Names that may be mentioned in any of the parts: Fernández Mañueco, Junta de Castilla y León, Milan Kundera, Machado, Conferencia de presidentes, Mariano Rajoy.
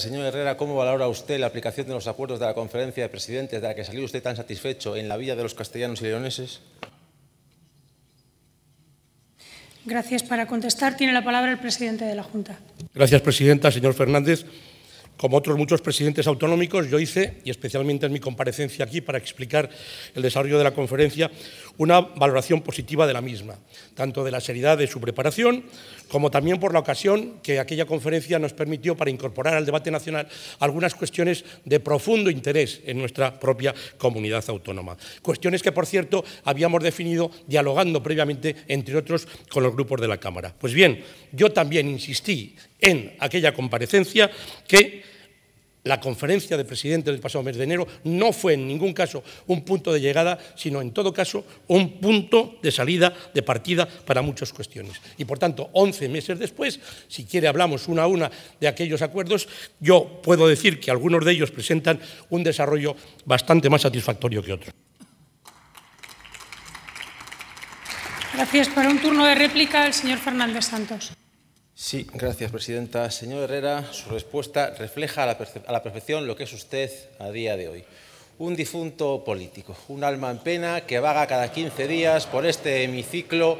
Señor Herrera, ¿cómo valora usted la aplicación de los acuerdos de la Conferencia de Presidentes de la que salió usted tan satisfecho en la Villa de los Castellanos y Leoneses? Gracias. Para contestar tiene la palabra el presidente de la Junta. Gracias, presidenta. Señor Fernández, como otros muchos presidentes autonómicos, yo hice, y especialmente en mi comparecencia aquí para explicar el desarrollo de la conferencia, una valoración positiva de la misma, tanto de la seriedad de su preparación como también por la ocasión que aquella conferencia nos permitió para incorporar al debate nacional algunas cuestiones de profundo interés en nuestra propia comunidad autónoma. Cuestiones que, por cierto, habíamos definido dialogando previamente, entre otros, con los grupos de la Cámara. Pues bien, yo también insistí en aquella comparecencia que la conferencia de presidentes del pasado mes de enero no fue en ningún caso un punto de llegada, sino en todo caso un punto de salida, de partida para muchas cuestiones. Y por tanto, 11 meses después, si quiere hablamos una a una de aquellos acuerdos, yo puedo decir que algunos de ellos presentan un desarrollo bastante más satisfactorio que otros. Gracias. Para un turno de réplica, el señor Fernández Santos. Sí, gracias, presidenta. Señor Herrera, su respuesta refleja a la perfección lo que es usted a día de hoy. Un difunto político, un alma en pena que vaga cada 15 días por este hemiciclo,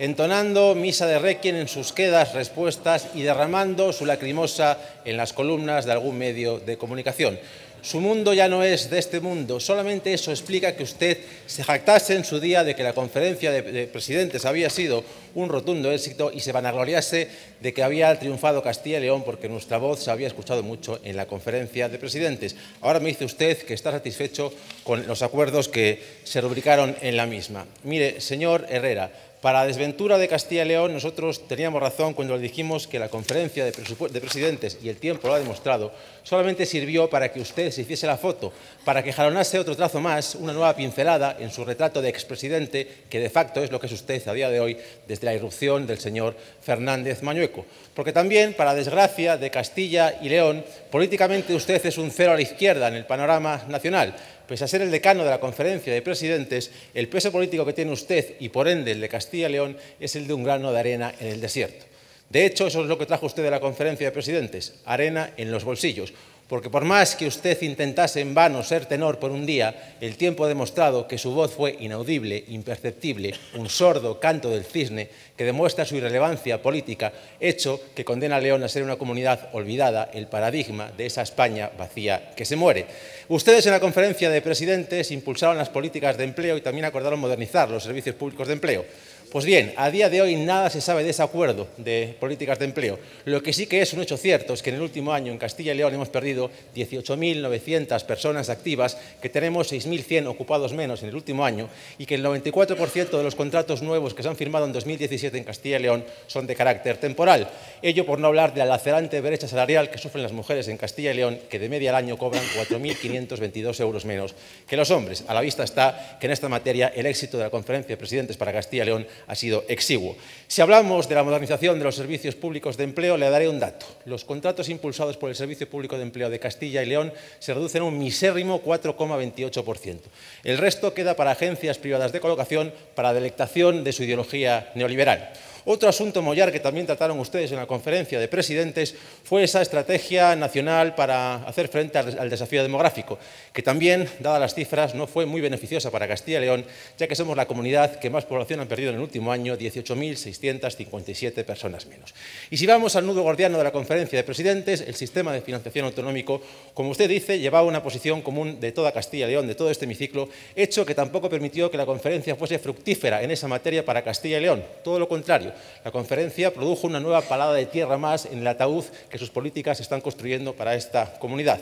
entonando misa de requiem en sus quedas respuestas y derramando su lacrimosa en las columnas de algún medio de comunicación. Su mundo ya no es de este mundo, solamente eso explica que usted se jactase en su día de que la conferencia de presidentes había sido un rotundo éxito y se vanagloriase de que había triunfado Castilla y León porque nuestra voz se había escuchado mucho en la conferencia de presidentes. Ahora me dice usted que está satisfecho con los acuerdos que se rubricaron en la misma. Mire, señor Herrera, para la desventura de Castilla y León, nosotros teníamos razón cuando le dijimos que la conferencia de presidentes, y el tiempo lo ha demostrado, solamente sirvió para que usted se hiciese la foto, para que jalonase otro trazo más, una nueva pincelada en su retrato de expresidente, que de facto es lo que es usted a día de hoy desde la irrupción del señor Fernández Mañueco. Porque también, para desgracia de Castilla y León, políticamente usted es un cero a la izquierda en el panorama nacional. Pese a ser el decano de la conferencia de presidentes, el peso político que tiene usted y por ende el de Castilla y León es el de un grano de arena en el desierto. De hecho, eso es lo que trajo usted de la conferencia de presidentes, arena en los bolsillos. Porque por más que usted intentase en vano ser tenor por un día, el tiempo ha demostrado que su voz fue inaudible, imperceptible, un sordo canto del cisne que demuestra su irrelevancia política, hecho que condena a León a ser una comunidad olvidada, el paradigma de esa España vacía que se muere. Ustedes en la conferencia de presidentes impulsaron las políticas de empleo y también acordaron modernizar los servicios públicos de empleo. Pues bien, a día de hoy nada se sabe de ese acuerdo de políticas de empleo. Lo que sí que es un hecho cierto es que en el último año en Castilla y León hemos perdido 18.900 personas activas, que tenemos 6.100 ocupados menos en el último año y que el 94% de los contratos nuevos que se han firmado en 2017 en Castilla y León son de carácter temporal. Ello por no hablar de la lacerante brecha salarial que sufren las mujeres en Castilla y León, que de media al año cobran 4.522 euros menos que los hombres. A la vista está que en esta materia el éxito de la conferencia de presidentes para Castilla y León ha sido exiguo. Si hablamos de la modernización de los servicios públicos de empleo, le daré un dato. Los contratos impulsados por el Servicio Público de Empleo de Castilla y León se reducen a un misérrimo 4,28%. El resto queda para agencias privadas de colocación para delectación de su ideología neoliberal. Otro asunto mollar que también trataron ustedes en la conferencia de presidentes fue esa estrategia nacional para hacer frente al desafío demográfico, que también, dadas las cifras, no fue muy beneficiosa para Castilla y León, ya que somos la comunidad que más población han perdido en el último año, 18.657 personas menos. Y si vamos al nudo gordiano de la conferencia de presidentes, el sistema de financiación autonómico, como usted dice, llevaba una posición común de toda Castilla y León, de todo este hemiciclo, hecho que tampoco permitió que la conferencia fuese fructífera en esa materia para Castilla y León. Todo lo contrario. La conferencia produjo una nueva palada de tierra más en el ataúd que sus políticas están construyendo para esta comunidad.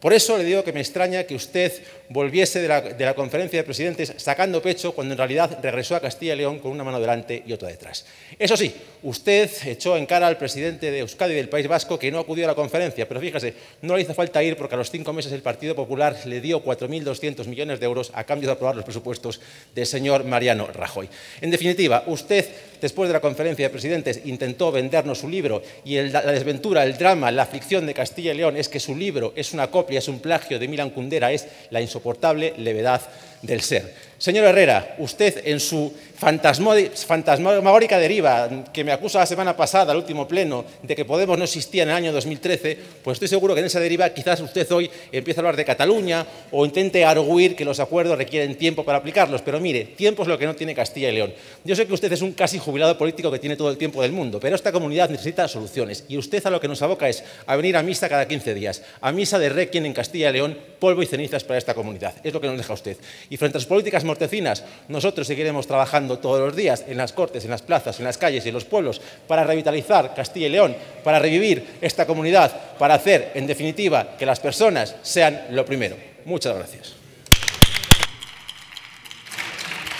Por eso le digo que me extraña que usted volviese de la conferencia de presidentes sacando pecho cuando en realidad regresó a Castilla y León con una mano delante y otra detrás. Eso sí, usted echó en cara al presidente de Euskadi y del País Vasco que no acudió a la conferencia, pero fíjese, no le hizo falta ir porque a los 5 meses el Partido Popular le dio 4.200 millones de euros a cambio de aprobar los presupuestos del señor Mariano Rajoy. En definitiva, usted, después de la conferencia de presidentes, intentó vendernos su libro y la desventura, el drama, la aflicción de Castilla y León es que su libro es una copia, es un plagio de Milan Kundera, es la insoportable levedad del ser. Señor Herrera, usted en su fantasmagórica deriva que me acusa la semana pasada, al último pleno, de que Podemos no existía en el año 2013, pues estoy seguro que en esa deriva quizás usted hoy empiece a hablar de Cataluña o intente arguir que los acuerdos requieren tiempo para aplicarlos. Pero mire, tiempo es lo que no tiene Castilla y León. Yo sé que usted es un casi jubilado político que tiene todo el tiempo del mundo, pero esta comunidad necesita soluciones. Y usted a lo que nos aboca es a venir a misa cada 15 días, a misa de requiem en Castilla y León, polvo y cenizas para esta comunidad. Es lo que nos deja usted. Y frente a sus políticas mortecinas, nosotros seguiremos trabajando todos los días en las cortes, en las plazas, en las calles y en los pueblos para revitalizar Castilla y León, para revivir esta comunidad, para hacer, en definitiva, que las personas sean lo primero. Muchas gracias.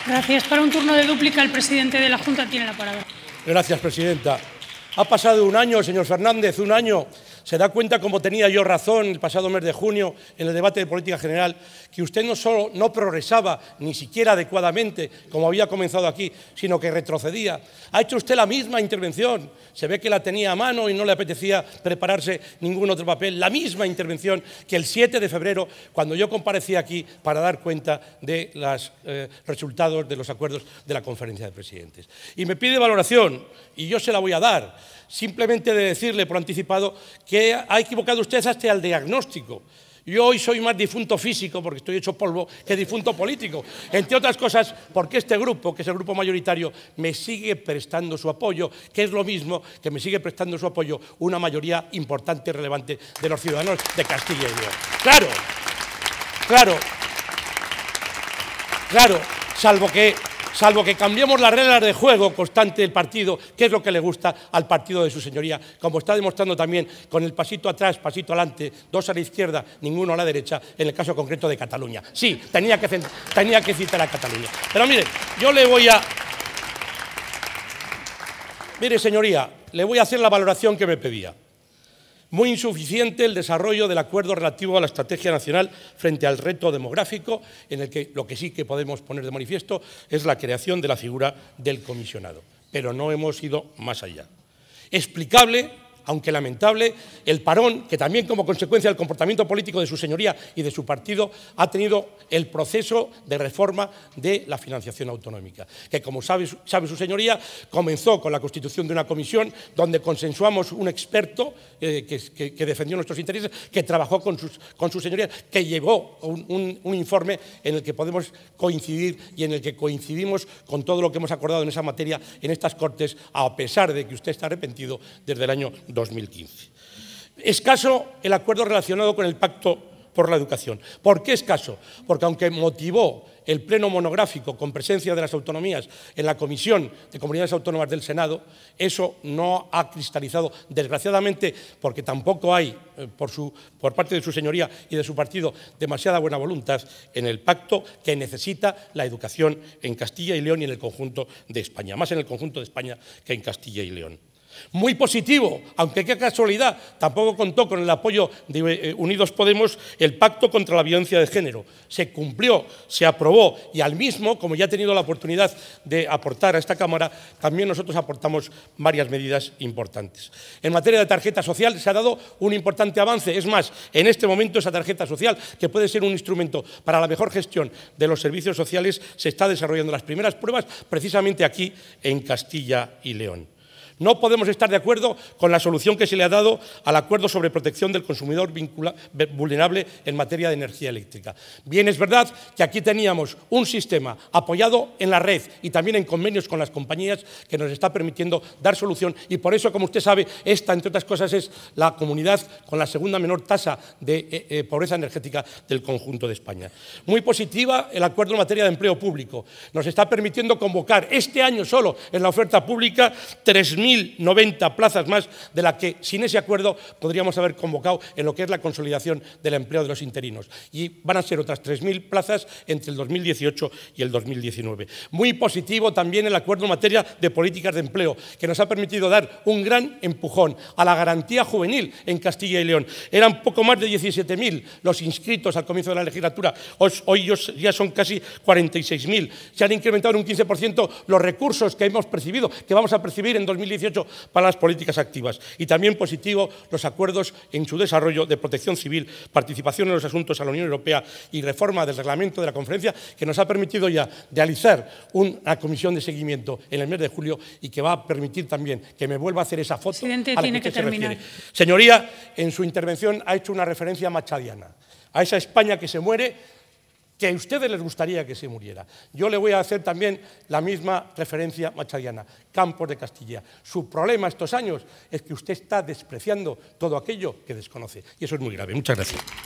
Gracias. Para un turno de dúplica, el presidente de la Junta tiene la palabra. Gracias, presidenta. Ha pasado un año, señor Fernández, un año. Se da cuenta, como tenía yo razón el pasado mes de junio en el debate de política general, que usted no solo no progresaba ni siquiera adecuadamente, como había comenzado aquí, sino que retrocedía. Ha hecho usted la misma intervención. Se ve que la tenía a mano y no le apetecía prepararse ningún otro papel. La misma intervención que el 7 de febrero, cuando yo comparecía aquí para dar cuenta de los resultados de los acuerdos de la Conferencia de Presidentes. Y me pide valoración, y yo se la voy a dar, simplemente de decirle por anticipado que ha equivocado usted hasta el diagnóstico. Yo hoy soy más difunto físico, porque estoy hecho polvo, que difunto político. Entre otras cosas, porque este grupo, que es el grupo mayoritario, me sigue prestando su apoyo, que es lo mismo que me sigue prestando su apoyo una mayoría importante y relevante de los ciudadanos de Castilla y León. Claro, claro, claro, salvo que cambiemos las reglas de juego constante del partido, que es lo que le gusta al partido de su señoría, como está demostrando también con el pasito atrás, pasito adelante, dos a la izquierda, ninguno a la derecha, en el caso concreto de Cataluña. Sí, tenía que citar a Cataluña. Pero mire, yo le voy a... Mire, señoría, le voy a hacer la valoración que me pedía. Muy insuficiente el desarrollo del acuerdo relativo a la estrategia nacional frente al reto demográfico, en el que lo que sí que podemos poner de manifiesto es la creación de la figura del comisionado. Pero no hemos ido más allá. Explicable, aunque lamentable, el parón que también como consecuencia del comportamiento político de su señoría y de su partido ha tenido el proceso de reforma de la financiación autonómica, que como sabe su señoría, comenzó con la constitución de una comisión donde consensuamos un experto que defendió nuestros intereses, que trabajó con su señoría, que llevó un informe en el que podemos coincidir y en el que coincidimos con todo lo que hemos acordado en esa materia en estas Cortes, a pesar de que usted está arrepentido desde el año 2015. Escaso el acuerdo relacionado con el Pacto por la Educación. ¿Por qué escaso? Porque aunque motivó el pleno monográfico con presencia de las autonomías en la Comisión de Comunidades Autónomas del Senado, eso no ha cristalizado, desgraciadamente, porque tampoco hay por parte de su señoría y de su partido demasiada buena voluntad en el pacto que necesita la educación en Castilla y León y en el conjunto de España, más en el conjunto de España que en Castilla y León. Muy positivo, aunque qué casualidad, tampoco contó con el apoyo de Unidos Podemos el pacto contra la violencia de género. Se cumplió, se aprobó y al mismo, como ya he tenido la oportunidad de aportar a esta Cámara, también nosotros aportamos varias medidas importantes. En materia de tarjeta social se ha dado un importante avance. Es más, en este momento esa tarjeta social, que puede ser un instrumento para la mejor gestión de los servicios sociales, se está desarrollando las primeras pruebas precisamente aquí en Castilla y León. No podemos estar de acuerdo con la solución que se le ha dado al acuerdo sobre protección del consumidor vulnerable en materia de energía eléctrica. Bien, es verdad que aquí teníamos un sistema apoyado en la red y también en convenios con las compañías que nos está permitiendo dar solución, y por eso, como usted sabe, esta, entre otras cosas, es la comunidad con la segunda menor tasa de pobreza energética del conjunto de España. Muy positiva el acuerdo en materia de empleo público. Nos está permitiendo convocar este año solo en la oferta pública 3.090 plazas más de las que sin ese acuerdo podríamos haber convocado en lo que es la consolidación del empleo de los interinos, y van a ser otras 3.000 plazas entre el 2018 y el 2019. Muy positivo también el acuerdo en materia de políticas de empleo, que nos ha permitido dar un gran empujón a la garantía juvenil en Castilla y León. Eran poco más de 17.000 los inscritos al comienzo de la legislatura, hoy ya son casi 46.000. Se han incrementado en un 15% los recursos que hemos percibido, que vamos a percibir en 2019. 2018 para las políticas activas. Y también positivo los acuerdos en su desarrollo de protección civil, participación en los asuntos a la Unión Europea y reforma del reglamento de la conferencia, que nos ha permitido ya realizar una comisión de seguimiento en el mes de julio y que va a permitir también que me vuelva a hacer esa foto. Presidente, tiene que terminar. Señoría, en su intervención ha hecho una referencia machadiana a esa España que se muere, que a ustedes les gustaría que se muriera. Yo le voy a hacer también la misma referencia machadiana, Campos de Castilla. Su problema estos años es que usted está despreciando todo aquello que desconoce, y eso es muy grave. Muchas gracias.